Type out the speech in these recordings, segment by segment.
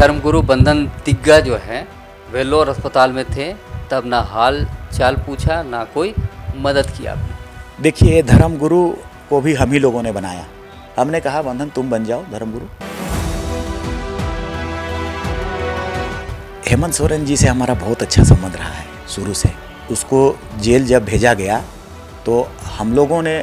धर्मगुरु बंधन तिग्गा जो है वेल्लोर अस्पताल में थे, तब ना हाल चाल पूछा ना कोई मदद किया। देखिए धर्मगुरु को भी हम ही लोगों ने बनाया, हमने कहा बंधन तुम बन जाओ धर्मगुरु। हेमंत सोरेन जी से हमारा बहुत अच्छा संबंध रहा है शुरू से। उसको जेल जब भेजा गया तो हम लोगों ने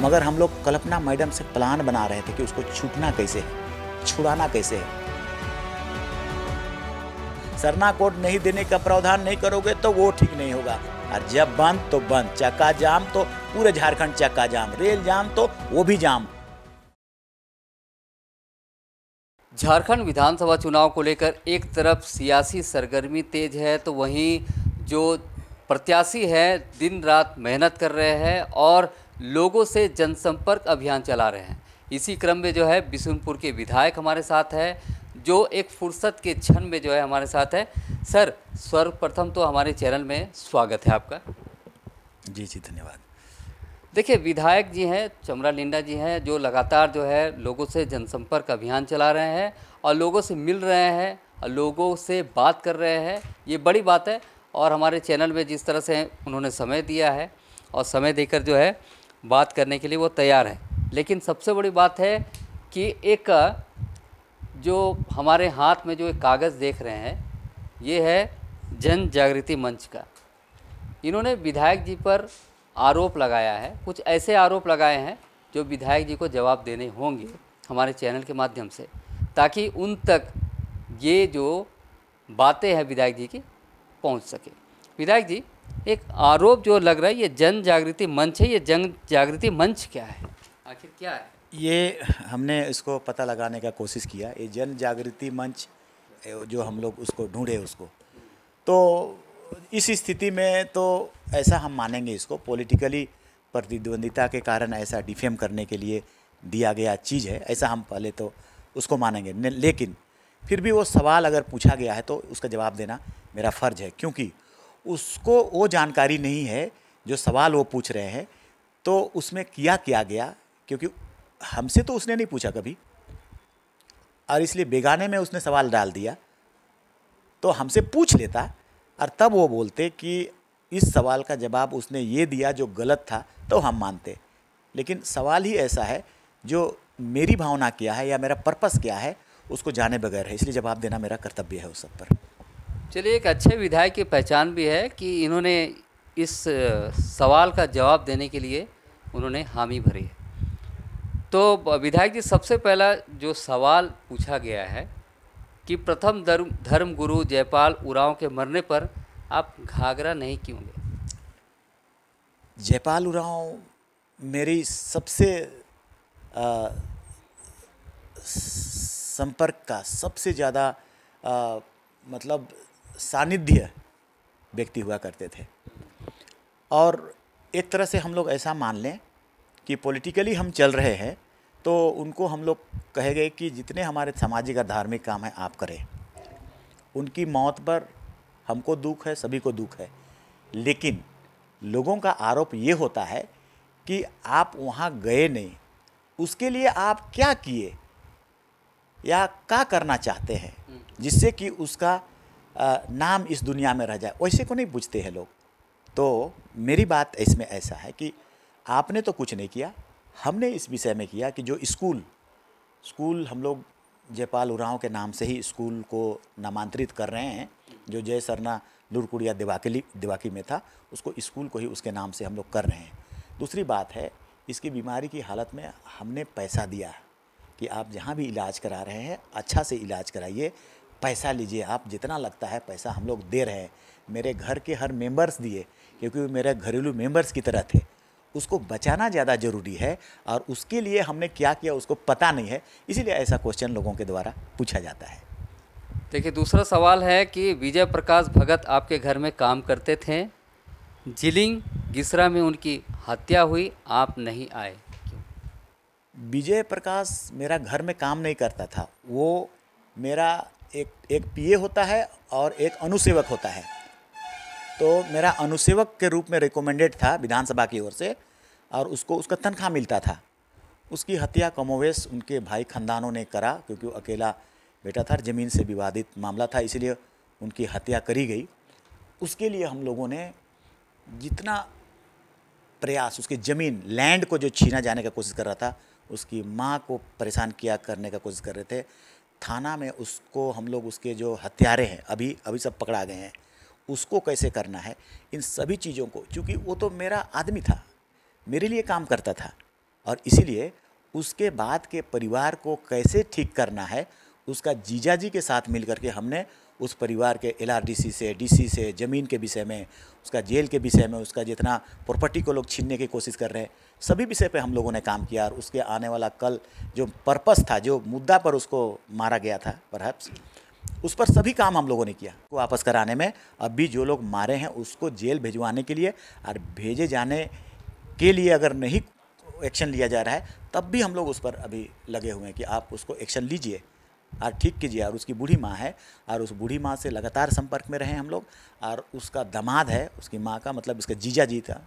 मगर हम लोग कल्पना मैडम से प्लान बना रहे थे कि उसको छूटना कैसे है, छुड़ाना कैसे है। सरना कोड नहीं देने का प्रावधान नहीं करोगे तो वो ठीक नहीं होगा, और जब बंद तो बंद, चक्का जाम तो पूरे झारखंड चक्का जाम, रेल जाम तो वो भी जाम। झारखंड विधानसभा चुनाव को लेकर एक तरफ सियासी सरगर्मी तेज है, तो वहीं जो प्रत्याशी हैं दिन रात मेहनत कर रहे हैं और लोगों से जनसंपर्क अभियान चला रहे हैं। इसी क्रम में जो है बिशुनपुर के विधायक हमारे साथ है, जो एक फुर्सत के क्षण में जो है हमारे साथ है। सर सर्वप्रथम तो हमारे चैनल में स्वागत है आपका। जी धन्यवाद। देखिए विधायक जी हैं, चमरा लिंडा जी हैं, जो लगातार जो है लोगों से जनसंपर्क अभियान चला रहे हैं और लोगों से मिल रहे हैं और लोगों से बात कर रहे हैं, ये बड़ी बात है। और हमारे चैनल में जिस तरह से उन्होंने समय दिया है और समय देकर जो है बात करने के लिए वो तैयार है। लेकिन सबसे बड़ी बात है कि एक जो हमारे हाथ में जो एक कागज़ देख रहे हैं ये है जन जागृति मंच का। इन्होंने विधायक जी पर आरोप लगाया है, कुछ ऐसे आरोप लगाए हैं जो विधायक जी को जवाब देने होंगे हमारे चैनल के माध्यम से, ताकि उन तक ये जो बातें हैं विधायक जी की पहुंच सके। विधायक जी एक आरोप जो लग रहा है ये जन जागृति मंच है, ये जन जागृति मंच क्या है, आखिर क्या है? ये हमने इसको पता लगाने का कोशिश किया। ये जन जागृति मंच जो हम लोग उसको ढूंढे उसको, तो इस स्थिति में तो ऐसा हम मानेंगे इसको पॉलिटिकली प्रतिद्वंदिता के कारण ऐसा डिफेम करने के लिए दिया गया चीज़ है, ऐसा हम पहले तो उसको मानेंगे। लेकिन फिर भी वो सवाल अगर पूछा गया है तो उसका जवाब देना मेरा फ़र्ज़ है, क्योंकि उसको वो जानकारी नहीं है जो सवाल वो पूछ रहे हैं तो उसमें क्या किया गया, क्योंकि हमसे तो उसने नहीं पूछा कभी और इसलिए बेगाने में उसने सवाल डाल दिया। तो हमसे पूछ लेता और तब वो बोलते कि इस सवाल का जवाब उसने ये दिया जो गलत था तो हम मानते। लेकिन सवाल ही ऐसा है जो मेरी भावना क्या है या मेरा पर्पस क्या है उसको जाने बगैर है, इसलिए जवाब देना मेरा कर्तव्य है उस सब पर। चलिए एक अच्छे विधायक की पहचान भी है कि इन्होंने इस सवाल का जवाब देने के लिए उन्होंने हामी भरी है। तो विधायक जी सबसे पहला जो सवाल पूछा गया है कि प्रथम धर्मगुरु जयपाल उराव के मरने पर आप घाघरा नहीं क्यों गए? जयपाल उराव मेरी सबसे संपर्क का सबसे ज़्यादा मतलब सानिध्य व्यक्ति हुआ करते थे, और एक तरह से हम लोग ऐसा मान लें कि पॉलिटिकली हम चल रहे हैं तो उनको हम लोग कहे गए कि जितने हमारे सामाजिक और धार्मिक काम हैं आप करें। उनकी मौत पर हमको दुख है, सभी को दुख है, लेकिन लोगों का आरोप ये होता है कि आप वहाँ गए नहीं, उसके लिए आप क्या किए या क्या करना चाहते हैं जिससे कि उसका नाम इस दुनिया में रह जाए, वैसे को नहीं पूछते हैं लोग। तो मेरी बात इसमें ऐसा है कि आपने तो कुछ नहीं किया, हमने इस विषय में किया कि जो स्कूल हम लोग जयपाल उराव के नाम से ही स्कूल को नामांतरित कर रहे हैं, जो जय सरना लुरकुड़िया दिवाकी में था उसको स्कूल को ही उसके नाम से हम लोग कर रहे हैं। दूसरी बात है इसकी बीमारी की हालत में हमने पैसा दिया कि आप जहाँ भी इलाज करा रहे हैं अच्छा से इलाज कराइए, पैसा लीजिए, आप जितना लगता है पैसा हम लोग दे रहे हैं। मेरे घर के हर मेंबर्स दिए क्योंकि वो मेरे घरेलू मेंबर्स की तरह थे, उसको बचाना ज़्यादा ज़रूरी है और उसके लिए हमने क्या किया उसको पता नहीं है, इसीलिए ऐसा क्वेश्चन लोगों के द्वारा पूछा जाता है। देखिए दूसरा सवाल है कि विजय प्रकाश भगत आपके घर में काम करते थे, जिलिंग गिसरा में उनकी हत्या हुई, आप नहीं आए। विजय प्रकाश मेरा घर में काम नहीं करता था, वो मेरा एक पीए होता है और एक अनुसेवक होता है। तो मेरा अनुसेवक के रूप में रिकमेंडेड था विधानसभा की ओर से और उसको उसका तनख्वाह मिलता था। उसकी हत्या कमोवेश उनके भाई खानदानों ने करा, क्योंकि वो अकेला बेटा था, ज़मीन से विवादित मामला था, इसलिए उनकी हत्या करी गई। उसके लिए हम लोगों ने जितना प्रयास, उसकी ज़मीन लैंड को जो छीना जाने का कोशिश कर रहा था, उसकी माँ को परेशान किया करने का कोशिश कर रहे थे। थाना में उसको हम लोग, उसके जो हत्यारे हैं अभी अभी सब पकड़ा गए हैं, उसको कैसे करना है, इन सभी चीज़ों को, क्योंकि वो तो मेरा आदमी था, मेरे लिए काम करता था, और इसीलिए उसके बाद के परिवार को कैसे ठीक करना है, उसका जीजा जी के साथ मिल करके हमने उस परिवार के LRDC से, DC से, ज़मीन के विषय में, उसका जेल के विषय में, उसका जितना प्रॉपर्टी को लोग छीनने की कोशिश कर रहे हैं, सभी विषय पे हम लोगों ने काम किया। और उसके आने वाला कल जो पर्पस था, जो मुद्दा पर उसको मारा गया था परहैप्स, उस पर सभी काम हम लोगों ने किया को वापस कराने में। अब भी जो लोग मारे हैं उसको जेल भिजवाने के लिए और भेजे जाने के लिए अगर नहीं एक्शन लिया जा रहा है, तब भी हम लोग उस पर अभी लगे हुए हैं कि आप उसको एक्शन लीजिए और ठीक कीजिए। और उसकी बूढ़ी माँ है और उस बूढ़ी माँ से लगातार संपर्क में रहे हम लोग, और उसका दामाद है, उसकी माँ का मतलब उसका जीजा जी था,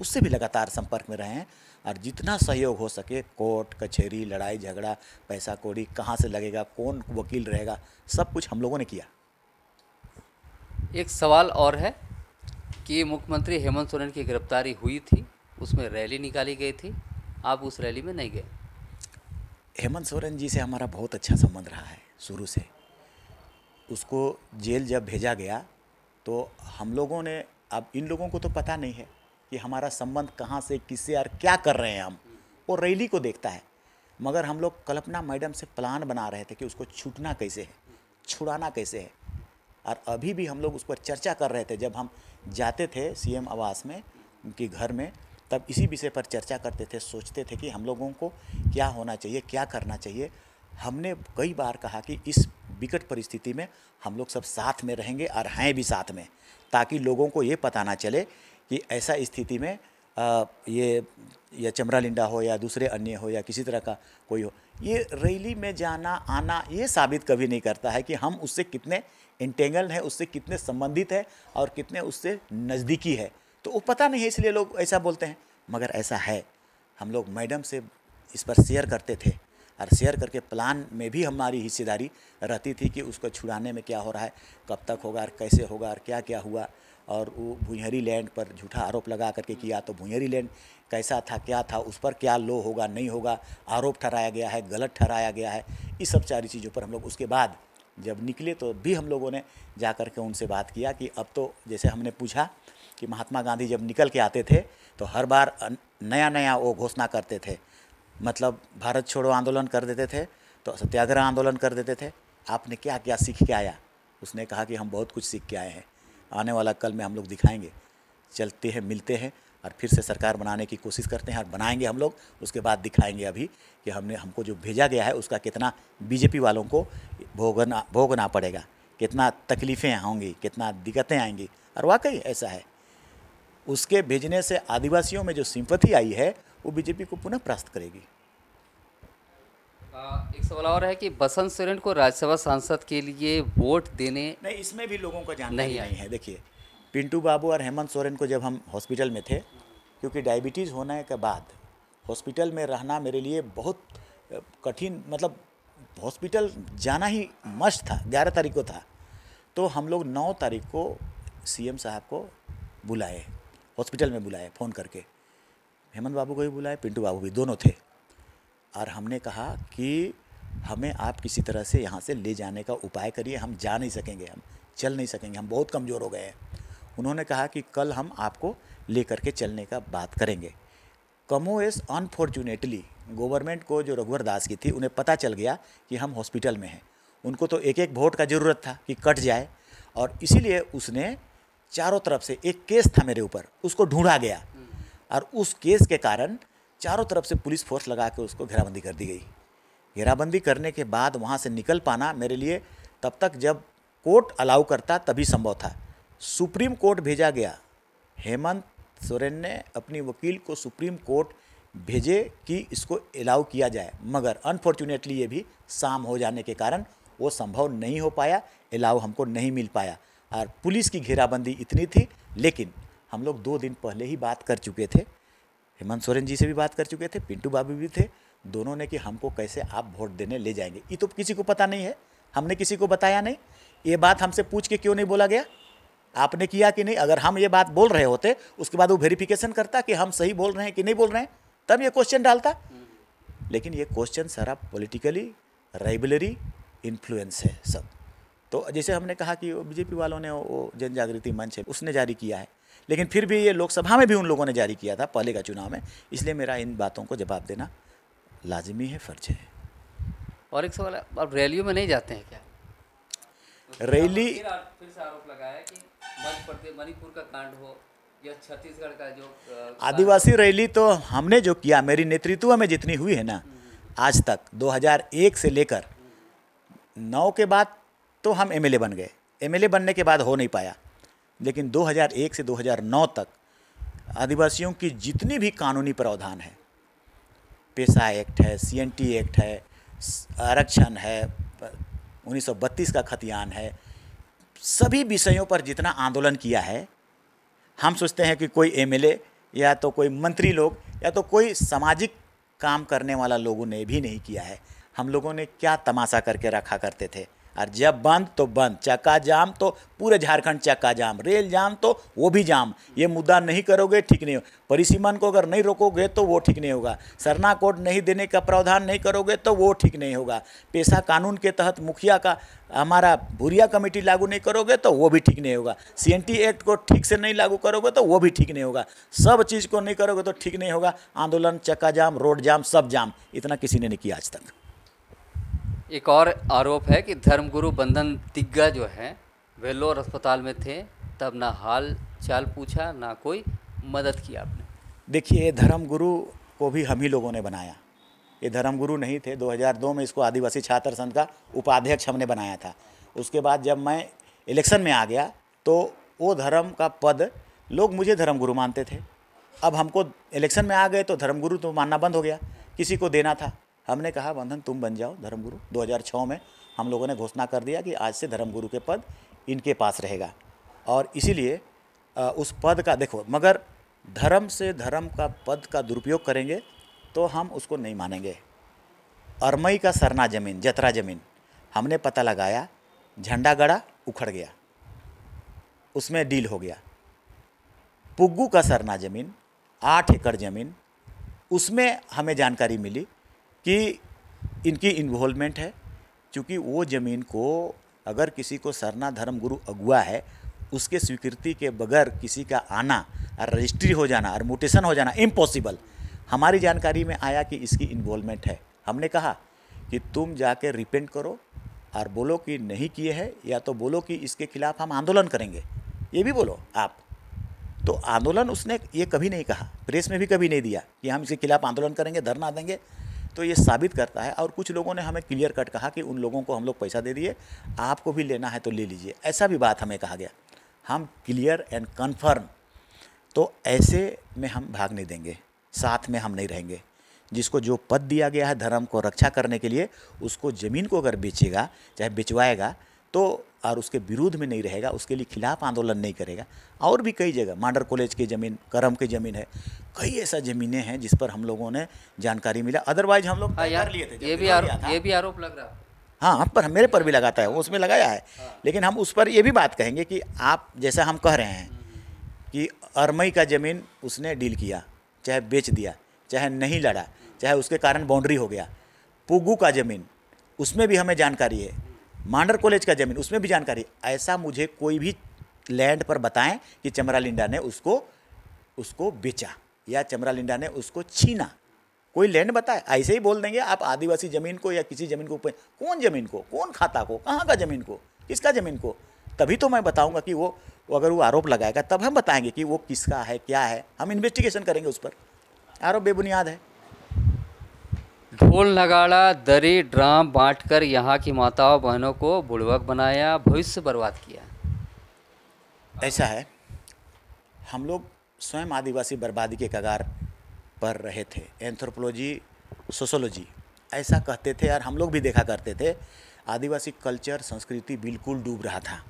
उससे भी लगातार संपर्क में रहे हैं। और जितना सहयोग हो सके, कोर्ट कचहरी, लड़ाई झगड़ा, पैसा कौड़ी कहाँ से लगेगा, कौन वकील रहेगा, सब कुछ हम लोगों ने किया। एक सवाल और है कि मुख्यमंत्री हेमंत सोरेन की गिरफ्तारी हुई थी, उसमें रैली निकाली गई थी, आप उस रैली में नहीं गए। हेमंत सोरेन जी से हमारा बहुत अच्छा संबंध रहा है शुरू से। उसको जेल जब भेजा गया तो हम लोगों ने, अब इन लोगों को तो पता नहीं है कि हमारा संबंध कहाँ से, किससे और क्या कर रहे हैं हम, वो रैली को देखता है। मगर हम लोग कल्पना मैडम से प्लान बना रहे थे कि उसको छूटना कैसे है, छुड़ाना कैसे है, और अभी भी हम लोग उस पर चर्चा कर रहे थे। जब हम जाते थे CM आवास में, उनके घर में, तब इसी विषय पर चर्चा करते थे, सोचते थे कि हम लोगों को क्या होना चाहिए, क्या करना चाहिए। हमने कई बार कहा कि इस विकट परिस्थिति में हम लोग सब साथ में रहेंगे और हैं भी साथ में, ताकि लोगों को ये पता ना चले कि ऐसा स्थिति में ये चमरा लिंडा हो या दूसरे अन्य हो या किसी तरह का कोई हो। ये रैली में जाना आना ये साबित कभी नहीं करता है कि हम उससे कितने इंटेंगल हैं, उससे कितने संबंधित हैं और कितने उससे नज़दीकी है। तो वो पता नहीं है, इसलिए लोग ऐसा बोलते हैं, मगर ऐसा है। हम लोग मैडम से इस पर शेयर करते थे और शेयर करके प्लान में भी हमारी हिस्सेदारी रहती थी कि उसको छुड़ाने में क्या हो रहा है, कब तक होगा और कैसे होगा और क्या क्या हुआ। और वो भुंयरी लैंड पर झूठा आरोप लगा करके किया, तो भुंयरी लैंड कैसा था, क्या था, उस पर क्या लो होगा, नहीं होगा, आरोप ठहराया गया है, गलत ठहराया गया है, इस सब सारी चीज़ों पर हम लोग उसके बाद जब निकले तो भी हम लोगों ने जा कर के उनसे बात किया कि अब तो, जैसे हमने पूछा कि महात्मा गांधी जब निकल के आते थे तो हर बार नया नया वो घोषणा करते थे, मतलब भारत छोड़ो आंदोलन कर देते थे, तो सत्याग्रह आंदोलन कर देते थे। आपने क्या क्या सीख के आया? उसने कहा कि हम बहुत कुछ सीख के आए हैं, आने वाला कल में हम लोग दिखाएंगे। चलते हैं, मिलते हैं और फिर से सरकार बनाने की कोशिश करते हैं और बनाएंगे हम लोग, उसके बाद दिखाएंगे अभी कि हमने, हमको जो भेजा गया है उसका कितना बीजेपी वालों को भोगना पड़ेगा, कितना तकलीफ़ें होंगी, कितना दिक्कतें आएंगी। और वाकई ऐसा है, उसके भेजने से आदिवासियों में जो सिंपैथी आई है वो बीजेपी को पुनः परास्त करेगी। एक सवाल और है कि बसंत सोरेन को राज्यसभा सांसद के लिए वोट देने, नहीं, इसमें भी लोगों को जानकारी नहीं है। देखिए, पिंटू बाबू और हेमंत सोरेन को जब हम हॉस्पिटल में थे, क्योंकि डायबिटीज़ होने के बाद हॉस्पिटल में रहना मेरे लिए बहुत कठिन, मतलब हॉस्पिटल जाना ही मस्ट था। 11 तारीख को था, तो हम लोग 9 तारीख को CM साहब को बुलाए, हॉस्पिटल में बुलाए फ़ोन करके, हेमंत बाबू को भी बुलाए, पिंटू बाबू भी, दोनों थे। और हमने कहा कि हमें आप किसी तरह से यहाँ से ले जाने का उपाय करिए, हम जा नहीं सकेंगे, हम चल नहीं सकेंगे, हम बहुत कमज़ोर हो गए हैं। उन्होंने कहा कि कल हम आपको ले करके चलने का बात करेंगे। कमोवेश अनफॉर्चुनेटली गवर्नमेंट को, जो रघुवर दास की थी, उन्हें पता चल गया कि हम हॉस्पिटल में हैं। उनको तो एक एक वोट का ज़रूरत था कि कट जाए, और इसीलिए उसने चारों तरफ से, एक केस था मेरे ऊपर, उसको ढूंढा गया और उस केस के कारण चारों तरफ से पुलिस फोर्स लगा के उसको घेराबंदी कर दी गई। घेराबंदी करने के बाद वहाँ से निकल पाना मेरे लिए तब तक, जब कोर्ट अलाउ करता तभी संभव था। सुप्रीम कोर्ट भेजा गया, हेमंत सोरेन ने अपनी वकील को सुप्रीम कोर्ट भेजे कि इसको अलाउ किया जाए, मगर अनफॉर्चुनेटली ये भी शाम हो जाने के कारण वो संभव नहीं हो पाया, अलाउ हमको नहीं मिल पाया। और पुलिस की घेराबंदी इतनी थी, लेकिन हम लोग 2 दिन पहले ही बात कर चुके थे, हेमंत सोरेन जी से भी बात कर चुके थे, पिंटू बाबू भी थे, दोनों ने कि हमको कैसे आप वोट देने ले जाएंगे। ये तो किसी को पता नहीं है, हमने किसी को बताया नहीं। ये बात हमसे पूछ के क्यों नहीं बोला गया, आपने किया कि नहीं? अगर हम ये बात बोल रहे होते उसके बाद वो वेरिफिकेशन करता कि हम सही बोल रहे हैं कि नहीं बोल रहे हैं, तब ये क्वेश्चन डालता। लेकिन ये क्वेश्चन सारा पॉलिटिकली राइवलरी इन्फ्लुएंस है सब। तो जैसे हमने कहा कि बीजेपी वालों ने वो जन जागृति मंच है उसने जारी किया है, लेकिन फिर भी ये लोकसभा में भी उन लोगों ने जारी किया था पहले का चुनाव में। इसलिए मेरा इन बातों को जवाब देना लाजमी है, फर्ज है। और एक सवाल, आप रैलियों में नहीं जाते हैं क्या? रैली फिर से आरोप लगाया कि मध्य प्रदेश मणिपुर का कांड हो या छत्तीसगढ़ का जो आदिवासी रैली, तो हमने जो किया मेरी नेतृत्व में जितनी हुई है ना आज तक 2001 से लेकर 9 के बाद तो हम एमएलए बन गए, एमएलए बनने के बाद हो नहीं पाया, लेकिन 2001 से 2009 तक आदिवासियों की जितनी भी कानूनी प्रावधान है, पेसा एक्ट है, सीएनटी एक्ट है, आरक्षण है, 1932 का खतियान है, सभी विषयों पर जितना आंदोलन किया है। हम सोचते हैं कि कोई एमएलए या तो कोई मंत्री लोग या तो कोई सामाजिक काम करने वाला लोगों ने भी नहीं किया है। हम लोगों ने क्या तमाशा करके रखा करते थे, और जब बंद तो बंद, चक्का जाम तो पूरे झारखंड चक्का जाम, रेल जाम तो वो भी जाम। ये मुद्दा नहीं करोगे ठीक नहीं हो, परिसीमन को अगर नहीं रोकोगे तो वो ठीक नहीं होगा, सरना कोड नहीं देने का प्रावधान नहीं करोगे तो वो ठीक नहीं होगा, पेशा कानून के तहत मुखिया का हमारा भूरिया कमेटी लागू नहीं करोगे तो वो भी ठीक नहीं होगा, सीएनटी एक्ट को ठीक से नहीं लागू करोगे तो वो भी ठीक नहीं होगा, सब चीज़ को नहीं करोगे तो ठीक नहीं होगा। आंदोलन, चक्का जाम, रोड जाम, सब जाम, इतना किसी ने नहीं किया आज तक। एक और आरोप है कि धर्मगुरु बंधन तिग्गा जो हैं वेल्लोर अस्पताल में थे तब ना हाल चाल पूछा ना कोई मदद की आपने। देखिए, धर्मगुरु को भी हम ही लोगों ने बनाया, ये धर्मगुरु नहीं थे। 2002 में इसको आदिवासी छात्र संघ का उपाध्यक्ष हमने बनाया था। उसके बाद जब मैं इलेक्शन में आ गया तो वो धर्म का पद, लोग मुझे धर्मगुरु मानते थे, अब हमको इलेक्शन में आ गए तो धर्मगुरु तो मानना बंद हो गया, किसी को देना था। हमने कहा बंधन तुम बन जाओ धर्मगुरु। 2006 में हम लोगों ने घोषणा कर दिया कि आज से धर्मगुरु के पद इनके पास रहेगा, और इसीलिए उस पद का देखो, मगर धर्म से धर्म का पद का दुरुपयोग करेंगे तो हम उसको नहीं मानेंगे। अरमई का सरना जमीन, जतरा जमीन, हमने पता लगाया, झंडा गड़ा, उखड़ गया, उसमें डील हो गया। पुग्गू का सरना जमीन, 8 एकड़ जमीन, उसमें हमें जानकारी मिली कि इनकी इन्वॉल्वमेंट है, क्योंकि वो ज़मीन को अगर किसी को सरना धर्मगुरु अगुआ है उसके स्वीकृति के बगैर किसी का आना और रजिस्ट्री हो जाना और म्यूटेशन हो जाना इम्पॉसिबल। हमारी जानकारी में आया कि इसकी इन्वॉल्वमेंट है। हमने कहा कि तुम जाके रिपेंट करो और बोलो कि नहीं किए है, या तो बोलो कि इसके खिलाफ हम आंदोलन करेंगे, ये भी बोलो आप। तो आंदोलन उसने ये कभी नहीं कहा, प्रेस में भी कभी नहीं दिया कि हम इसके खिलाफ आंदोलन करेंगे, धरना देंगे। तो ये साबित करता है। और कुछ लोगों ने हमें क्लियर कट कहा कि उन लोगों को हम लोग पैसा दे दिए, आपको भी लेना है तो ले लीजिए, ऐसा भी बात हमें कहा गया। हम क्लियर एंड कन्फर्म, तो ऐसे में हम भाग नहीं देंगे, साथ में हम नहीं रहेंगे। जिसको जो पद दिया गया है धर्म को रक्षा करने के लिए, उसको ज़मीन को अगर बेचेगा चाहे बेचवाएगा तो, और उसके विरोध में नहीं रहेगा, उसके लिए खिलाफ आंदोलन नहीं करेगा। और भी कई जगह, मांडर कॉलेज की ज़मीन, करम की ज़मीन है, कई ऐसा ज़मीनें हैं जिस पर हम लोगों ने जानकारी मिला, अदरवाइज हम लोग तैयार लिए थे। ये भी आरोप लग रहा है। हाँ, हम पर, मेरे पर भी लगाता है, वो उसमें लगाया है। लेकिन हम उस पर ये भी बात कहेंगे कि आप जैसा हम कह रहे हैं कि अरमई का ज़मीन उसने डील किया, चाहे बेच दिया, चाहे नहीं लड़ा, चाहे उसके कारण बाउंड्री हो गया। पुगू का ज़मीन, उसमें भी हमें जानकारी है। मांडर कॉलेज का ज़मीन, उसमें भी जानकारी। ऐसा मुझे कोई भी लैंड पर बताएं कि चमरा लिंडा ने उसको बेचा या चमरा लिंडा ने उसको छीना, कोई लैंड बताए। ऐसे ही बोल देंगे आप आदिवासी ज़मीन को या किसी ज़मीन को, कौन ज़मीन को, कौन खाता को, कहाँ का ज़मीन को, किसका ज़मीन को। तभी तो मैं बताऊंगा कि वो अगर वो आरोप लगाएगा तब हम बताएंगे कि वो किसका है, क्या है, हम इन्वेस्टिगेशन करेंगे उस पर। आरोप बेबुनियाद है। ढोल नगाड़ा, दरी, ड्राम बांटकर यहाँ की माताओं बहनों को बुड़वक बनाया, भविष्य बर्बाद किया। ऐसा है, हम लोग स्वयं आदिवासी बर्बादी के कगार पर रहे थे। एंथ्रोपोलॉजी, सोशोलॉजी ऐसा कहते थे, और हम लोग भी देखा करते थे आदिवासी कल्चर, संस्कृति बिल्कुल डूब रहा था।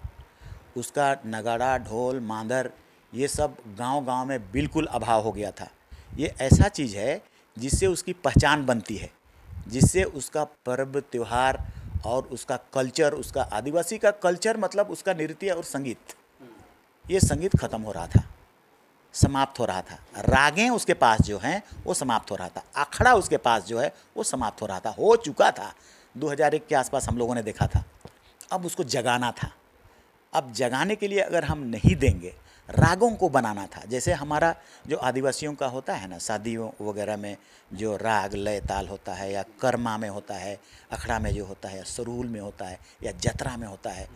उसका नगाड़ा, ढोल, मांदर ये सब गाँव-गाँव में बिल्कुल अभाव हो गया था। ये ऐसा चीज़ है जिससे उसकी पहचान बनती है। जिससे उसका पर्व त्यौहार और उसका कल्चर, उसका आदिवासी का कल्चर मतलब उसका नृत्य और संगीत, ये संगीत खत्म हो रहा था, समाप्त हो रहा था। रागें उसके पास जो हैं वो समाप्त हो रहा था, अखड़ा उसके पास जो है वो समाप्त हो रहा था, हो चुका था। 2001 के आसपास हम लोगों ने देखा था। अब उसको जगाना था। अब जगाने के लिए अगर हम नहीं देंगे, रागों को बनाना था, जैसे हमारा जो आदिवासियों का होता है ना शादियों वगैरह में जो राग लय ताल होता है, या कर्मा में होता है, अखड़ा में जो होता है, या सरूल में होता है, या जतरा में होता है।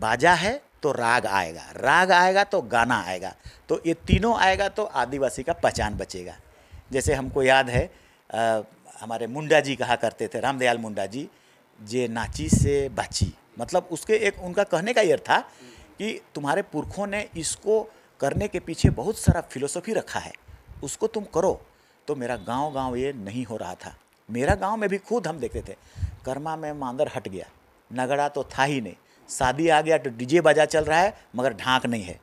बाजा है तो राग आएगा, राग आएगा तो गाना आएगा, तो ये तीनों आएगा तो आदिवासी का पहचान बचेगा। जैसे हमको याद है हमारे मुंडा जी कहा करते थे, रामदयाल मुंडा जी, जे नाची से बाची, मतलब उसके एक उनका कहने का यह था कि तुम्हारे पुरखों ने इसको करने के पीछे बहुत सारा फिलोसफी रखा है, उसको तुम करो। तो मेरा गांव गांव ये नहीं हो रहा था। मेरा गांव में भी खुद हम देखते थे, कर्मा में मांदर हट गया, नगड़ा तो था ही नहीं, शादी आ गया तो डीजे बाजा चल रहा है मगर ढाक नहीं है।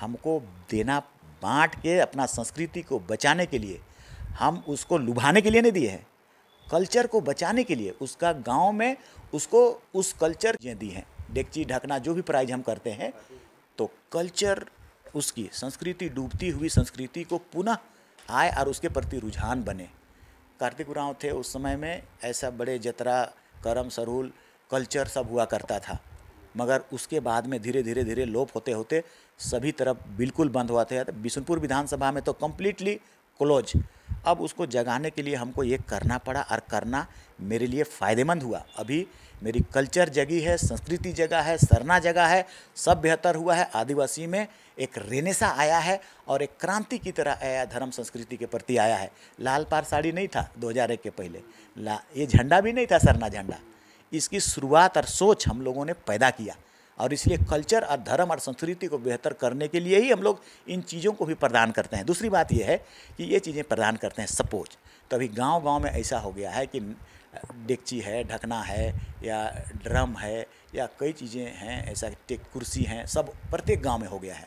हमको देना बांट के अपना संस्कृति को बचाने के लिए, हम उसको लुभाने के लिए नहीं दिए हैं, कल्चर को बचाने के लिए, उसका गांव में उसको उस कल्चर दी हैं। डेकची ढकना जो भी प्राइज हम करते हैं, तो कल्चर उसकी संस्कृति, डूबती हुई संस्कृति को पुनः आए और उसके प्रति रुझान बने। कार्तिक उरांव थे उस समय में, ऐसा बड़े जतरा करम सरूल कल्चर सब हुआ करता था, मगर उसके बाद में धीरे धीरे धीरे लोप होते होते सभी तरफ बिल्कुल बंद हुआ था। बिशनपुर विधानसभा में तो कम्प्लीटली क्लोज। अब उसको जगाने के लिए हमको ये करना पड़ा, और करना मेरे लिए फ़ायदेमंद हुआ। अभी मेरी कल्चर जगी है, संस्कृति जगा है, सरना जगा है, सब बेहतर हुआ है। आदिवासी में एक रेनेसा आया है और एक क्रांति की तरह आया, धर्म संस्कृति के प्रति आया है। लाल पार साड़ी नहीं था 2001 के पहले, ये झंडा भी नहीं था सरना झंडा। इसकी शुरुआत और सोच हम लोगों ने पैदा किया, और इसलिए कल्चर और धर्म और संस्कृति को बेहतर करने के लिए ही हम लोग इन चीज़ों को भी प्रदान करते हैं। दूसरी बात यह है कि ये चीज़ें प्रदान करते हैं सपोज। तो अभी गांव गांव में ऐसा हो गया है कि डेकची है, ढकना है, या ड्रम है, या कई चीज़ें हैं ऐसा, कुर्सी हैं, सब प्रत्येक गांव में हो गया है,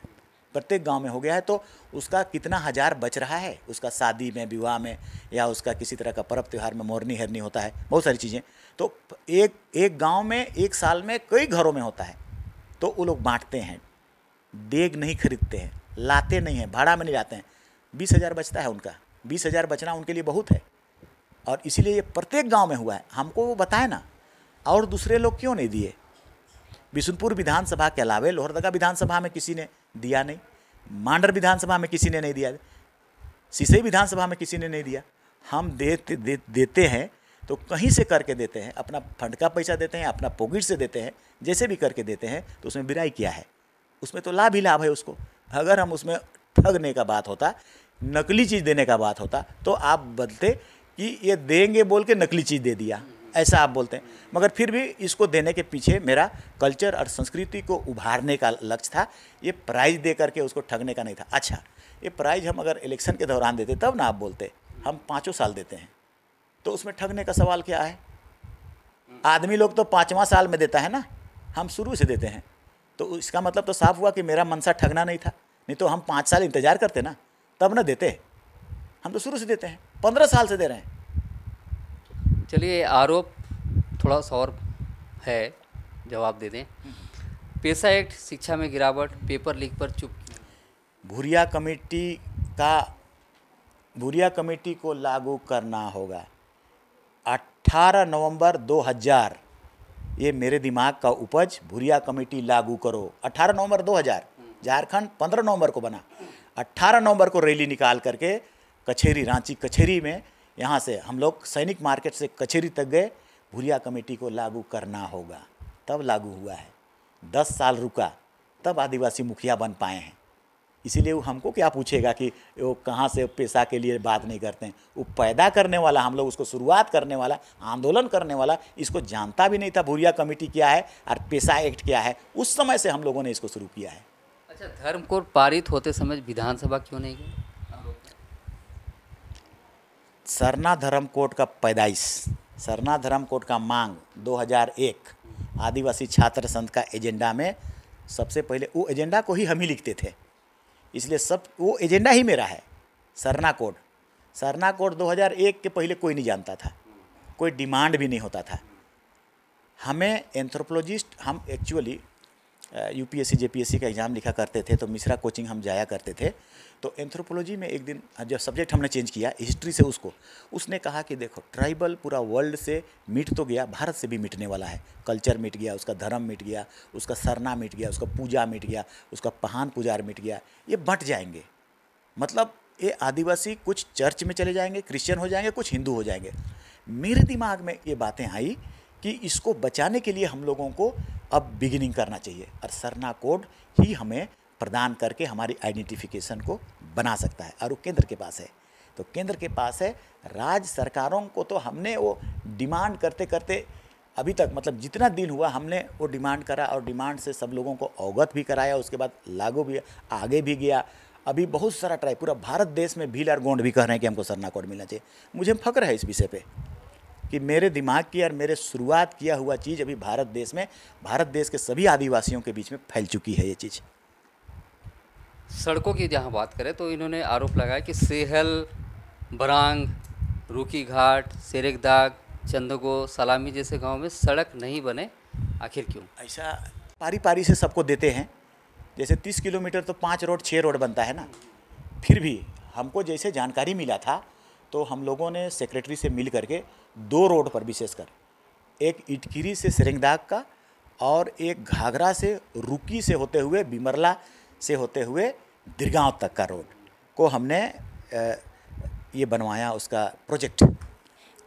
प्रत्येक गांव में हो गया है। तो उसका कितना हज़ार बच रहा है, उसका शादी में, विवाह में, या उसका किसी तरह का पर्व त्यौहार में मोरनी हेरनी होता है, बहुत सारी चीज़ें। तो एक गाँव में एक साल में कई घरों में होता है, तो वो लोग बांटते हैं। देग नहीं खरीदते हैं, लाते नहीं हैं, भाड़ा में नहीं लाते हैं। 20,000 बचता है उनका, 20,000 बचना उनके लिए बहुत है, और इसीलिए ये प्रत्येक गांव में हुआ है। हमको वो बताए ना, और दूसरे लोग क्यों नहीं दिए? बिशनपुर विधानसभा के अलावे लोहरदगा विधानसभा में किसी ने दिया नहीं, मांडर विधानसभा में किसी ने नहीं दिया, सिसई विधानसभा में किसी ने नहीं दिया। हम देते हैं तो कहीं से करके देते हैं, अपना फंड का पैसा देते हैं, अपना पॉकेट से देते हैं, जैसे भी करके देते हैं। तो उसमें बुराई क्या है? उसमें तो लाभ ही लाभ है। उसको अगर हम उसमें ठगने का बात होता, नकली चीज़ देने का बात होता, तो आप बोलते कि ये देंगे बोल के नकली चीज़ दे दिया, ऐसा आप बोलते हैं। मगर फिर भी इसको देने के पीछे मेरा कल्चर और संस्कृति को उभारने का लक्ष्य था, ये प्राइज़ दे करके उसको ठगने का नहीं था। अच्छा, ये प्राइज़ हम अगर इलेक्शन के दौरान देते तब ना आप बोलते, हम पाँचों साल देते हैं, तो उसमें ठगने का सवाल क्या है? आदमी लोग तो 5वां साल में देता है ना, हम शुरू से देते हैं। तो इसका मतलब तो साफ हुआ कि मेरा मनसा ठगना नहीं था, नहीं तो हम 5 साल इंतजार करते ना, तब ना देते। हम तो शुरू से देते हैं, 15 साल से दे रहे हैं। चलिए, आरोप थोड़ा सा और है, जवाब दे दें। पेसा एक्ट, शिक्षा में गिरावट, पेपर लीक पर चुप। भूरिया कमेटी को लागू करना होगा। 18 नवंबर 2000, ये मेरे दिमाग का उपज, भूरिया कमेटी लागू करो। 18 नवंबर 2000, झारखंड 15 नवंबर को बना। 18 नवंबर को रैली निकाल करके कचहरी, रांची कचहरी में, यहाँ से हम लोग सैनिक मार्केट से कचहरी तक गए, भूरिया कमेटी को लागू करना होगा। तब लागू हुआ है, 10 साल रुका, तब आदिवासी मुखिया बन पाए हैं। इसीलिए वो हमको क्या पूछेगा कि वो कहाँ से पेशा के लिए बात नहीं करते हैं। वो पैदा करने वाला, हम लोग उसको शुरुआत करने वाला, आंदोलन करने वाला, इसको जानता भी नहीं था भूरिया कमेटी क्या है और पेशा एक्ट क्या है। उस समय से हम लोगों ने इसको शुरू किया है। अच्छा, धर्म कोड पारित होते समय विधानसभा क्यों नहीं गई? सरना धर्म कोड का पैदाइश, सरना धर्म कोड का मांग 2001 आदिवासी छात्र संघ का एजेंडा में सबसे पहले, वो एजेंडा को ही हम ही लिखते थे, इसलिए सब वो एजेंडा ही मेरा है। सरना कोड, सरना कोड 2001 के पहले कोई नहीं जानता था। कोई डिमांड भी नहीं होता था। हमें एंथ्रोपोलॉजिस्ट, हम एक्चुअली यूपीएससी जेपीएससी का एग्ज़ाम लिखा करते थे तो मिश्रा कोचिंग हम जाया करते थे। तो एंथ्रोपोलॉजी में एक दिन जब सब्जेक्ट हमने चेंज किया हिस्ट्री से, उसको उसने कहा कि देखो ट्राइबल पूरा वर्ल्ड से मिट तो गया, भारत से भी मिटने वाला है। कल्चर मिट गया, उसका धर्म मिट गया, उसका सरना मिट गया, उसका पूजा मिट गया, उसका पहान पुजार मिट गया, ये बंट जाएंगे। मतलब ये आदिवासी कुछ चर्च में चले जाएंगे, क्रिश्चियन हो जाएंगे, कुछ हिंदू हो जाएंगे। मेरे दिमाग में ये बातें आई कि इसको बचाने के लिए हम लोगों को अब बिगिनिंग करना चाहिए और सरना कोड ही हमें प्रदान करके हमारी आइडेंटिफिकेशन को बना सकता है। और वो केंद्र के पास है, तो केंद्र के पास है। राज्य सरकारों को तो हमने वो डिमांड करते करते अभी तक, मतलब जितना दिन हुआ हमने वो डिमांड करा और डिमांड से सब लोगों को अवगत भी कराया, उसके बाद लागू भी, आगे भी गया। अभी बहुत सारा ट्राई पूरा भारत देश में भील और गोंड भी कह रहे हैं कि हमको सरना कोड मिलना चाहिए। मुझे फक्र है इस विषय पे कि मेरे दिमाग की और मेरे शुरुआत किया हुआ चीज़ अभी भारत देश में, भारत देश के सभी आदिवासियों के बीच में फैल चुकी है ये चीज़। सड़कों की जहाँ बात करें तो इन्होंने आरोप लगाया कि सेहल, बरांग, रूकी घाट, सेरेकदाग, चंदगो, सलामी जैसे गाँव में सड़क नहीं बने, आखिर क्यों? ऐसा पारी पारी से सबको देते हैं, जैसे 30 किलोमीटर तो 5 रोड 6 रोड बनता है ना। फिर भी हमको जैसे जानकारी मिला था तो हम लोगों ने सेक्रेटरी से मिल करके 2 रोड पर विशेषकर, एक इटकिरी से सेरेंगदाग का और एक घाघरा से रुकी से होते हुए बिमरला से होते हुए दीर्घांव तक का रोड को हमने ये बनवाया, उसका प्रोजेक्ट।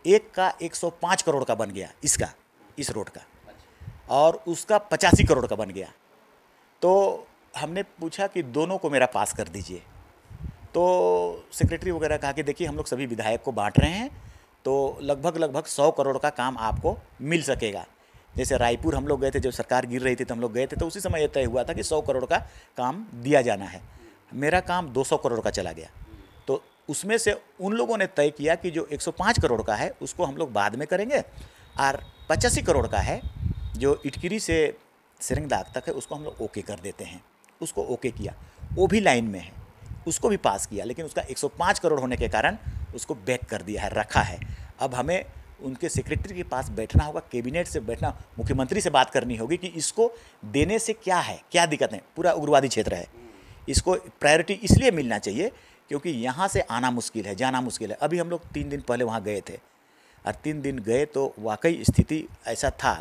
एक का 105 करोड़ का बन गया, इसका इस रोड का, और उसका 85 करोड़ का बन गया। तो हमने पूछा कि दोनों को मेरा पास कर दीजिए। तो सेक्रेटरी वगैरह कहा कि देखिए हम लोग सभी विधायक को बांट रहे हैं तो लगभग 100 करोड़ का काम आपको मिल सकेगा। जैसे रायपुर हम लोग गए थे, जब सरकार गिर रही थी तो हम लोग गए थे, तो उसी समय यह तय हुआ था कि 100 करोड़ का काम दिया जाना है। मेरा काम 200 करोड़ का चला गया। तो उसमें से उन लोगों ने तय किया कि जो 105 करोड़ का है उसको हम लोग बाद में करेंगे और 85 करोड़ का है जो इटकिरी से सेरेंगदाग तक है उसको हम लोग ओके कर देते हैं। उसको ओके किया, वो भी लाइन में है, उसको भी पास किया, लेकिन उसका 105 करोड़ होने के कारण उसको बैक कर दिया है, रखा है। अब हमें उनके सेक्रेटरी के पास बैठना होगा, कैबिनेट से बैठना, मुख्यमंत्री से बात करनी होगी कि इसको देने से क्या है, क्या दिक्कत है। पूरा उग्रवादी क्षेत्र है, इसको प्रायोरिटी इसलिए मिलना चाहिए क्योंकि यहाँ से आना मुश्किल है, जाना मुश्किल है। अभी हम लोग 3 दिन पहले वहाँ गए थे और 3 दिन गए तो वाकई स्थिति ऐसा था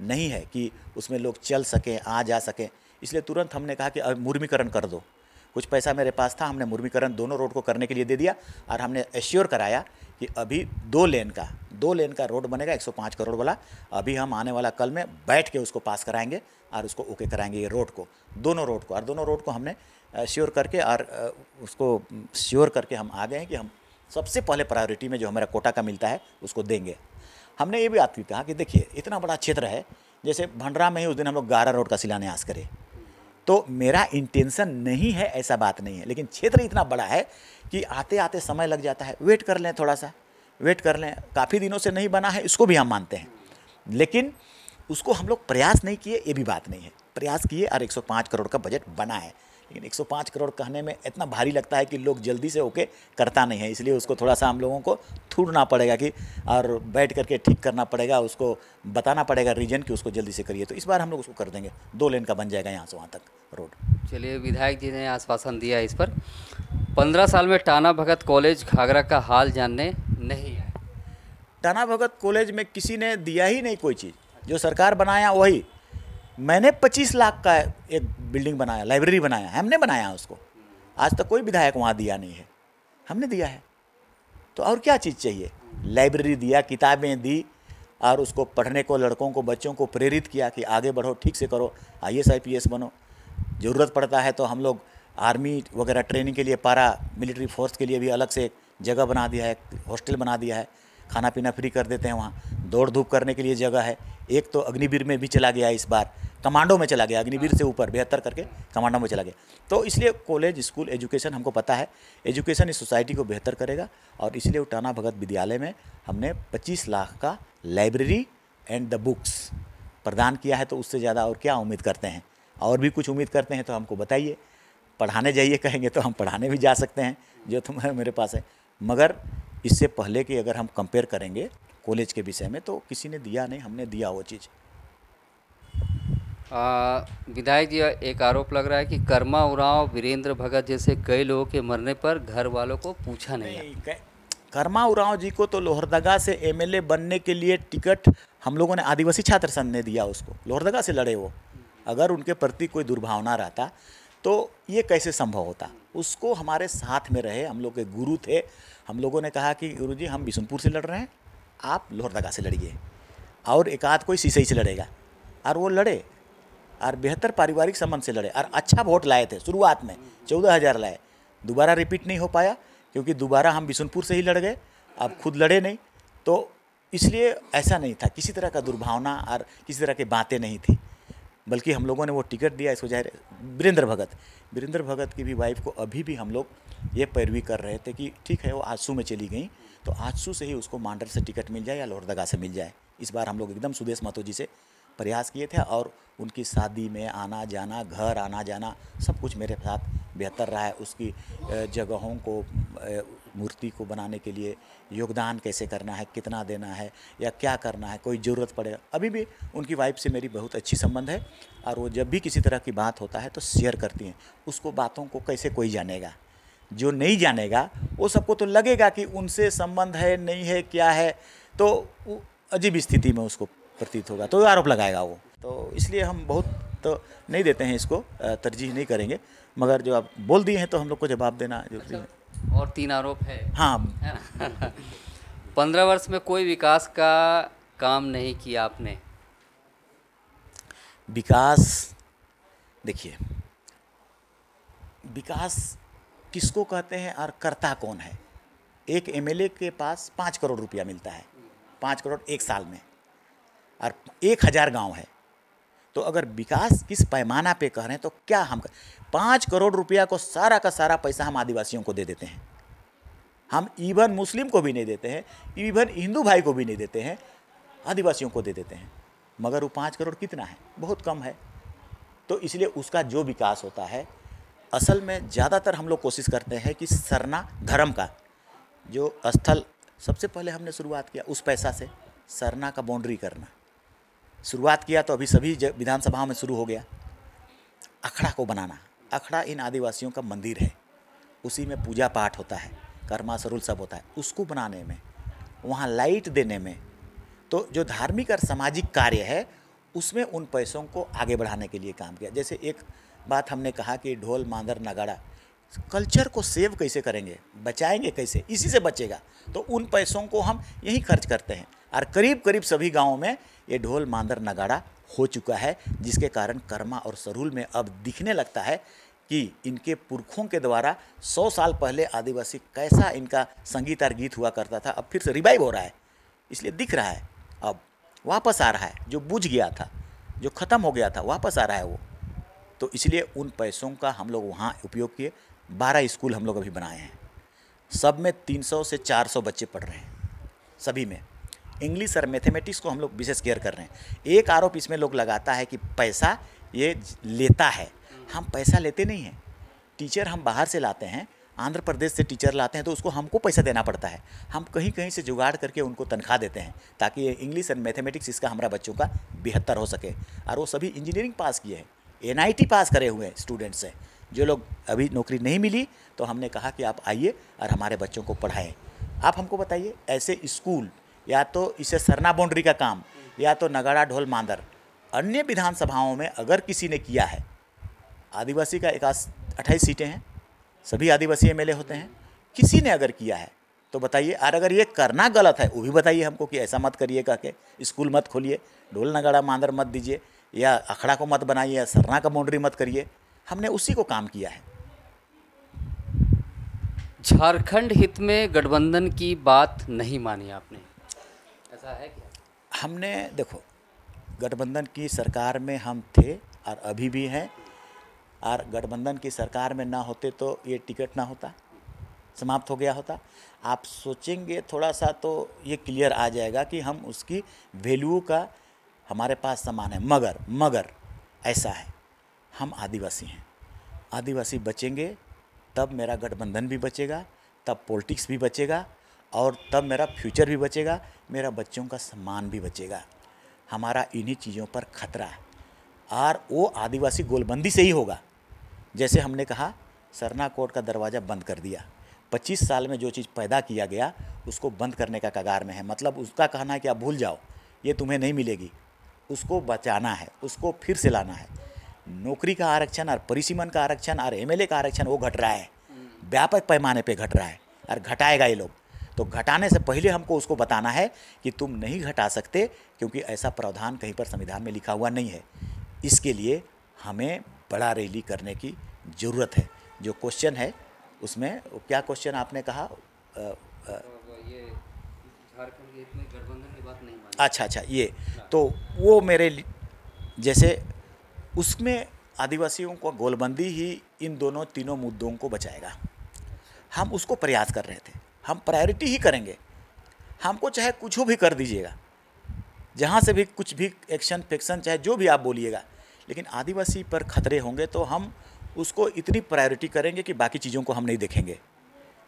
नहीं है कि उसमें लोग चल सकें, आ जा सकें। इसलिए तुरंत हमने कहा कि अब मुर्मीकरण कर दो। कुछ पैसा मेरे पास था, हमने मुर्मीकरण दोनों रोड को करने के लिए दे दिया और हमने एश्योर कराया कि अभी 2 लेन का रोड बनेगा 105 करोड़ वाला। अभी हम आने वाला कल में बैठ के उसको पास कराएंगे और उसको ओके कराएंगे ये रोड को, दोनों रोड को। और दोनों रोड को हमने श्योर करके और उसको श्योर करके हम आ गए हैं कि हम सबसे पहले प्रायोरिटी में जो हमारा कोटा का मिलता है उसको देंगे। हमने ये भी आपको कहा कि देखिए इतना बड़ा क्षेत्र है, जैसे भंडरा में ही उस दिन हम लोग 11 रोड का शिलान्यास करें, तो मेरा इंटेंशन नहीं है, ऐसा बात नहीं है, लेकिन क्षेत्र इतना बड़ा है कि आते आते समय लग जाता है। वेट कर लें, थोड़ा सा वेट कर लें, काफ़ी दिनों से नहीं बना है, इसको भी हम मानते हैं, लेकिन उसको हम लोग प्रयास नहीं किए, ये भी बात नहीं है। प्रयास किए और 105 करोड़ का बजट बना है, लेकिन 105 करोड़ कहने में इतना भारी लगता है कि लोग जल्दी से ओके करता नहीं है, इसलिए उसको थोड़ा सा हम लोगों को थूड़ना पड़ेगा कि और बैठ करके ठीक करना पड़ेगा, उसको बताना पड़ेगा रीजन कि उसको जल्दी से करिए। तो इस बार हम लोग उसको कर देंगे, 2 लेन का बन जाएगा यहाँ से वहाँ तक रोड। चलिए, विधायक जी ने आश्वासन दिया। इस पर 15 साल में टाना भगत कॉलेज घाघरा का हाल जानने नहीं आए। टाना भगत कॉलेज में किसी ने दिया ही नहीं कोई चीज़, जो सरकार बनाया वही। मैंने 25 लाख का एक बिल्डिंग बनाया, लाइब्रेरी बनाया, हमने बनाया उसको, आज तक कोई विधायक वहाँ दिया नहीं है, हमने दिया है। तो और क्या चीज़ चाहिए? लाइब्रेरी दिया, किताबें दी और उसको पढ़ने को लड़कों को, बच्चों को प्रेरित किया कि आगे बढ़ो, ठीक से करो, IAS IPS बनो। ज़रूरत पड़ता है तो हम लोग आर्मी वगैरह ट्रेनिंग के लिए, पारा मिलिट्री फोर्स के लिए भी अलग से जगह बना दिया है, हॉस्टल बना दिया है, खाना पीना फ्री कर देते हैं वहाँ, दौड़ धूप करने के लिए जगह है। एक तो अग्निवीर में भी चला गया, इस बार कमांडो में चला गया, अग्निवीर से ऊपर 72 करके कमांडो में चला गया। तो इसलिए कॉलेज स्कूल एजुकेशन, हमको पता है एजुकेशन इस सोसाइटी को बेहतर करेगा, और इसलिए टाना भगत विद्यालय में हमने 25 लाख का लाइब्रेरी एंड द बुक्स प्रदान किया है। तो उससे ज़्यादा और क्या उम्मीद करते हैं? और भी कुछ उम्मीद करते हैं तो हमको बताइए, पढ़ाने जाइए कहेंगे तो हम पढ़ाने भी जा सकते हैं, जो तुम्हारे मेरे पास है। मगर इससे पहले कि अगर हम कंपेयर करेंगे कॉलेज के विषय में, तो किसी ने दिया नहीं, हमने दिया वो चीज़। विधायक जी, एक आरोप लग रहा है कि कर्मा उराव, वीरेंद्र भगत जैसे कई लोगों के मरने पर घर वालों को पूछा नहीं। कर्मा उराव जी को तो लोहरदगा से एमएलए बनने के लिए टिकट हम लोगों ने आदिवासी छात्र संघ ने दिया, उसको लोहरदगा से लड़े वो। अगर उनके प्रति कोई दुर्भावना रहता तो ये कैसे संभव होता। उसको हमारे साथ में रहे, हम लोग के गुरु थे। हम लोगों ने कहा कि गुरु जी हम बिशनपुर से लड़ रहे हैं, आप लोहरदगा से लड़िए, और एकाध कोई सीसई से लड़ेगा, और वो लड़े और बेहतर पारिवारिक संबंध से लड़े और अच्छा वोट लाए थे। शुरुआत में 14,000 लाए, दोबारा रिपीट नहीं हो पाया क्योंकि दोबारा हम बिशनपुर से ही लड़ गए, अब खुद लड़े नहीं। तो इसलिए ऐसा नहीं था, किसी तरह का दुर्भावना और किसी तरह की बातें नहीं थी, बल्कि हम लोगों ने वो टिकट दिया। इसको जाहिर वीरेंद्र भगत की भी वाइफ को अभी भी हम लोग ये पैरवी कर रहे थे कि ठीक है वो आजसू में चली गई, तो आजसू से ही उसको मांडर से टिकट मिल जाए या लोहरदगा से मिल जाए। इस बार हम लोग एकदम सुदेश महतो जी से प्रयास किए थे, और उनकी शादी में आना जाना, घर आना जाना सब कुछ मेरे साथ बेहतर रहा है। उसकी जगहों को, मूर्ति को बनाने के लिए योगदान कैसे करना है, कितना देना है या क्या करना है, कोई ज़रूरत पड़ेगा। अभी भी उनकी वाइफ से मेरी बहुत अच्छी संबंध है, और वो जब भी किसी तरह की बात होता है तो शेयर करती हैं। उसको बातों को कैसे कोई जानेगा, जो नहीं जानेगा वो सबको तो लगेगा कि उनसे संबंध है नहीं है क्या है, तो अजीब स्थिति में उसको प्रतीत होगा, तो आरोप लगाएगा वो। तो इसलिए हम बहुत तो नहीं देते हैं, इसको तरजीह नहीं करेंगे, मगर जो आप बोल दिए हैं तो हम लोग को जवाब देना जरूरी है। और 3 आरोप है, हाँ। 15 वर्ष में कोई विकास का काम नहीं किया आपने। विकास, देखिए विकास किसको कहते हैं और करता कौन है। एक एमएलए के पास 5 करोड़ रुपया मिलता है, 5 करोड़ एक साल में, और 1000 गांव है। तो अगर विकास किस पैमाना पे कह रहे हैं तो क्या हम 5 करोड़ रुपया को सारा का सारा पैसा हम आदिवासियों को दे देते हैं। हम इवन मुस्लिम को भी नहीं देते हैं, इवन हिंदू भाई को भी नहीं देते हैं, आदिवासियों को दे देते हैं। मगर वो 5 करोड़ कितना है, बहुत कम है। तो इसलिए उसका जो विकास होता है, असल में ज़्यादातर हम लोग कोशिश करते हैं कि सरना धर्म का जो स्थल, सबसे पहले हमने शुरुआत किया उस पैसा से सरना का बाउंड्री करना शुरुआत किया, तो अभी सभी विधानसभाओं में शुरू हो गया। अखड़ा को बनाना, अखड़ा इन आदिवासियों का मंदिर है, उसी में पूजा पाठ होता है, कर्मा सरूल सब होता है, उसको बनाने में, वहाँ लाइट देने में, तो जो धार्मिक और सामाजिक कार्य है उसमें उन पैसों को आगे बढ़ाने के लिए काम किया। जैसे एक बात हमने कहा कि ढोल मांदर नगाड़ा कल्चर को सेव कैसे करेंगे, बचाएंगे कैसे, इसी से बचेगा। तो उन पैसों को हम यहीं खर्च करते हैं, और करीब करीब सभी गांवों में ये ढोल मांदर नगाड़ा हो चुका है, जिसके कारण कर्मा और सरूल में अब दिखने लगता है कि इनके पुरखों के द्वारा 100 साल पहले आदिवासी कैसा इनका संगीत और गीत हुआ करता था, अब फिर से रिवाइव हो रहा है। इसलिए दिख रहा है, अब वापस आ रहा है, जो बुझ गया था, जो ख़त्म हो गया था, वापस आ रहा है वो। तो इसलिए उन पैसों का हम लोग वहाँ उपयोग किए। 12 स्कूल हम लोग अभी बनाए हैं, सब में 300 से 400 बच्चे पढ़ रहे हैं, सभी में। इंग्लिश और मैथमेटिक्स को हम लोग विशेष केयर कर रहे हैं। एक आरोप इसमें लोग लगाता है कि पैसा ये लेता है, हम पैसा लेते नहीं हैं। टीचर हम बाहर से लाते हैं, आंध्र प्रदेश से टीचर लाते हैं, तो उसको हमको पैसा देना पड़ता है। हम कहीं कहीं से जुगाड़ करके उनको तनख्वाह देते हैं, ताकि इंग्लिश और मैथमेटिक्स इसका हमारा बच्चों का बेहतर हो सके। और वो सभी इंजीनियरिंग पास किए हैं, NIT पास करे हुए स्टूडेंट्स हैं। जो लोग अभी नौकरी नहीं मिली, तो हमने कहा कि आप आइए और हमारे बच्चों को पढ़ाएं। आप हमको बताइए ऐसे स्कूल, या तो इसे सरना बाउंड्री का काम, या तो नगाड़ा ढोल मांदर, अन्य विधानसभाओं में अगर किसी ने किया है। आदिवासी का 28 सीटें हैं, सभी आदिवासी MLA होते हैं, किसी ने अगर किया है तो बताइए। और अगर ये करना गलत है वो भी बताइए हमको, कि ऐसा मत करिए कह के, स्कूल मत खोलिए, ढोल नगाड़ा मांदर मत दीजिए, या अखड़ा को मत बनाइए, या सरना का बाउंड्री मत करिए। हमने उसी को काम किया है। झारखंड हित में गठबंधन की बात नहीं मानी आपने, ऐसा है क्या? हमने देखो, गठबंधन की सरकार में हम थे और अभी भी हैं, और गठबंधन की सरकार में ना होते तो ये टिकट ना होता, समाप्त हो गया होता। आप सोचेंगे थोड़ा सा तो ये क्लियर आ जाएगा कि हम उसकी वैल्यू का हमारे पास सामान है। मगर ऐसा है, हम आदिवासी हैं, आदिवासी बचेंगे तब मेरा गठबंधन भी बचेगा, तब पॉलिटिक्स भी बचेगा, और तब मेरा फ्यूचर भी बचेगा, मेरा बच्चों का सम्मान भी बचेगा। हमारा इन्हीं चीज़ों पर खतरा है और वो आदिवासी गोलबंदी से ही होगा। जैसे हमने कहा सरना कोड का दरवाज़ा बंद कर दिया, 25 साल में जो चीज़ पैदा किया गया उसको बंद करने का कगार में है। मतलब उसका कहना है कि आप भूल जाओ, ये तुम्हें नहीं मिलेगी, उसको बचाना है, उसको फिर से लाना है। नौकरी का आरक्षण और परिसीमन का आरक्षण और एमएलए का आरक्षण वो घट रहा है, व्यापक पैमाने पे घट रहा है और घटाएगा ये लोग। तो घटाने से पहले हमको उसको बताना है कि तुम नहीं घटा सकते क्योंकि ऐसा प्रावधान कहीं पर संविधान में लिखा हुआ नहीं है। इसके लिए हमें बड़ा रैली करने की ज़रूरत है। जो क्वेश्चन है उसमें क्या क्वेश्चन आपने कहा, अच्छा, ये तो वो मेरे जैसे उसमें आदिवासियों को गोलबंदी ही इन दोनों तीनों मुद्दों को बचाएगा। हम उसको प्रयास कर रहे थे, हम प्रायोरिटी ही करेंगे। हमको चाहे कुछ भी कर दीजिएगा, जहाँ से भी कुछ भी एक्शन फिक्शन चाहे जो भी आप बोलिएगा, लेकिन आदिवासी पर खतरे होंगे तो हम उसको इतनी प्रायोरिटी करेंगे कि बाकी चीज़ों को हम नहीं देखेंगे।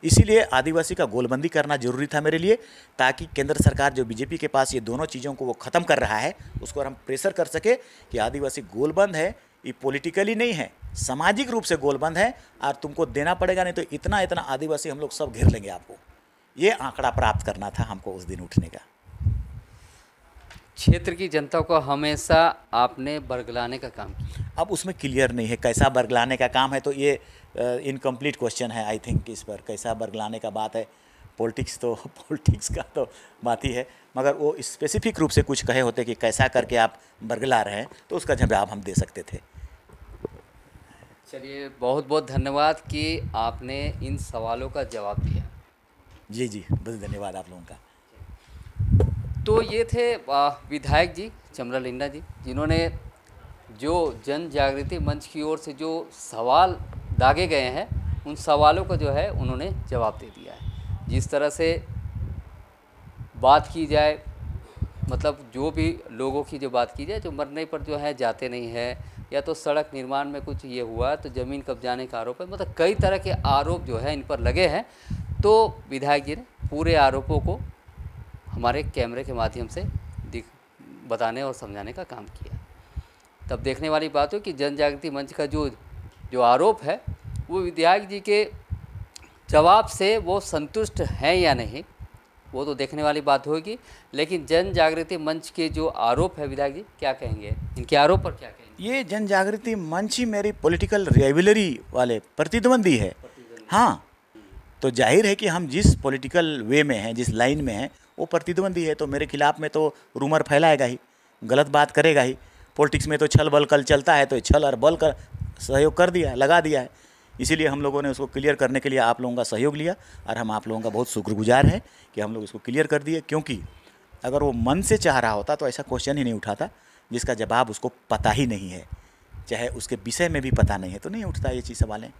इसीलिए आदिवासी का गोलबंदी करना जरूरी था मेरे लिए, ताकि केंद्र सरकार जो बीजेपी के पास ये दोनों चीज़ों को वो ख़त्म कर रहा है उसको हम प्रेशर कर सके कि आदिवासी गोलबंद है, ये पॉलिटिकली नहीं है, सामाजिक रूप से गोलबंद है और तुमको देना पड़ेगा, नहीं तो इतना इतना आदिवासी हम लोग सब घेर लेंगे आपको। ये आंकड़ा प्राप्त करना था हमको उस दिन उठने का। क्षेत्र की जनता को हमेशा आपने बरगलाने का काम किया। अब उसमें क्लियर नहीं है कैसा बरगलाने का काम है, तो ये इनकम्प्लीट क्वेश्चन है आई थिंक इस पर। कैसा बरगलाने का बात है, पॉलिटिक्स तो पॉलिटिक्स का तो बात ही है, मगर वो स्पेसिफिक रूप से कुछ कहे होते कि कैसा करके आप बरगला रहे हैं तो उसका जवाब हम दे सकते थे। चलिए, बहुत बहुत धन्यवाद कि आपने इन सवालों का जवाब दिया। जी जी, बहुत धन्यवाद आप लोगों का। तो ये थे विधायक जी चमरा लिंडा जी, जिन्होंने जो जन जागृति मंच की ओर से जो सवाल दागे गए हैं उन सवालों का जो है उन्होंने जवाब दे दिया है। जिस तरह से बात की जाए, मतलब जो भी लोगों की जो बात की जाए, जो मरने पर जो है जाते नहीं है, या तो सड़क निर्माण में कुछ ये हुआ तो ज़मीन कब्जाने का आरोप है, मतलब कई तरह के आरोप जो है इन पर लगे हैं। तो विधायक जी ने पूरे आरोपों को हमारे कैमरे के माध्यम से बताने और समझाने का काम किया। तब देखने वाली बात हो कि जन जागृति मंच का जो जो आरोप है वो विधायक जी के जवाब से वो संतुष्ट हैं या नहीं, वो तो देखने वाली बात होगी। लेकिन जन जागृति मंच के जो आरोप है, विधायक जी क्या कहेंगे इनके आरोप पर, क्या कहेंगे? ये जन जागृति मंच ही मेरी पॉलिटिकल राइवलरी वाले प्रतिद्वंदी है। हाँ, तो जाहिर है कि हम जिस पॉलिटिकल वे में हैं, जिस लाइन में हैं, वो प्रतिद्वंदी है, तो मेरे खिलाफ में तो रूमर फैलाएगा ही, गलत बात करेगा ही। पॉलिटिक्स में तो छल बल कल चलता है, तो छल और बल कर सहयोग कर दिया, लगा दिया है। इसीलिए हम लोगों ने उसको क्लियर करने के लिए आप लोगों का सहयोग लिया और हम आप लोगों का बहुत शुक्रगुजार हैं कि हम लोग इसको क्लियर कर दिए, क्योंकि अगर वो मन से चाह रहा होता तो ऐसा क्वेश्चन ही नहीं उठाता जिसका जवाब उसको पता ही नहीं है, चाहे उसके विषय में भी पता नहीं है तो नहीं उठता ये चीज़ सवालें।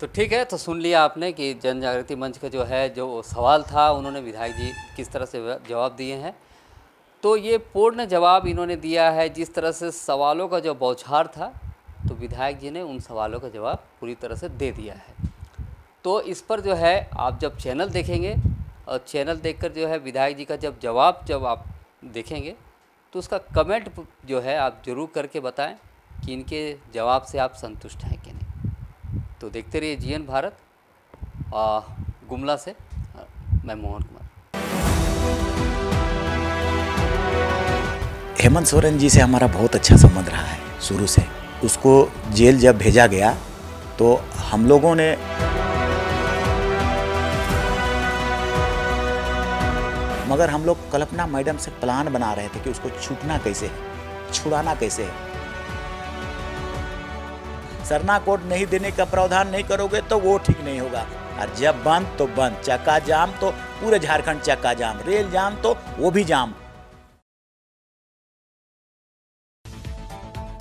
तो ठीक है, तो सुन लिया आपने कि जन जागृति मंच का जो है जो सवाल था उन्होंने विधायक जी किस तरह से जवाब दिए हैं। तो ये पूर्ण जवाब इन्होंने दिया है। जिस तरह से सवालों का जो बौछार था तो विधायक जी ने उन सवालों का जवाब पूरी तरह से दे दिया है। तो इस पर जो है आप जब चैनल देखेंगे और चैनल देखकर जो है विधायक जी का जब जवाब आप देखेंगे तो उसका कमेंट जो है आप ज़रूर करके बताएं कि इनके जवाब से आप संतुष्ट हैं कि नहीं। तो देखते रहिए जीएन भारत। गुमला से मैं मोहन कुमार। हेमंत सोरेन जी से हमारा बहुत अच्छा संबंध रहा है शुरू से। उसको जेल जब भेजा गया तो हम लोगों ने मगर हम लोग कल्पना मैडम से प्लान बना रहे थे कि उसको छूटना कैसे है, छुड़ाना कैसे है। सरना कोड नहीं देने का प्रावधान नहीं करोगे तो वो ठीक नहीं होगा, और जब बंद तो बंद, चक्का जाम तो पूरे झारखंड चक्का जाम, रेल जाम तो वो भी जाम।